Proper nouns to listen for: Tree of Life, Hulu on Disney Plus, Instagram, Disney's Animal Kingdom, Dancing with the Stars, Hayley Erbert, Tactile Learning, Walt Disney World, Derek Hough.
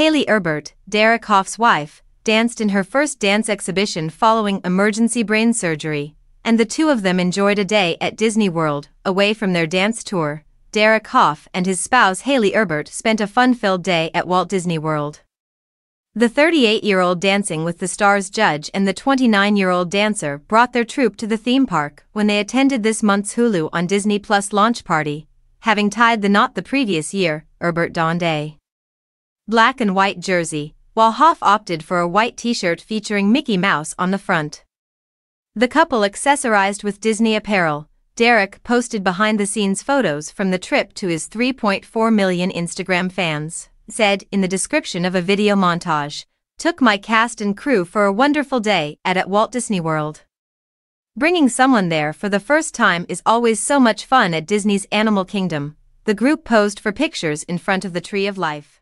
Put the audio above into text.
Hayley Erbert, Derek Hough's wife, danced in her first dance exhibition following emergency brain surgery, and the two of them enjoyed a day at Disney World, away from their dance tour. Derek Hough and his spouse Hayley Erbert spent a fun-filled day at Walt Disney World. The 38-year-old Dancing with the Stars judge and the 29-year-old dancer brought their troupe to the theme park when they attended this month's Hulu on Disney Plus launch party. Having tied the knot the previous year, Erbert donned a black and white jersey, while Hough opted for a white t-shirt featuring Mickey Mouse on the front. The couple accessorized with Disney apparel. Derek posted behind-the-scenes photos from the trip to his 3.4 million Instagram fans, said in the description of a video montage, "Took my cast and crew for a wonderful day at Walt Disney World. Bringing someone there for the first time is always so much fun at Disney's Animal Kingdom." The group posed for pictures in front of the Tree of Life.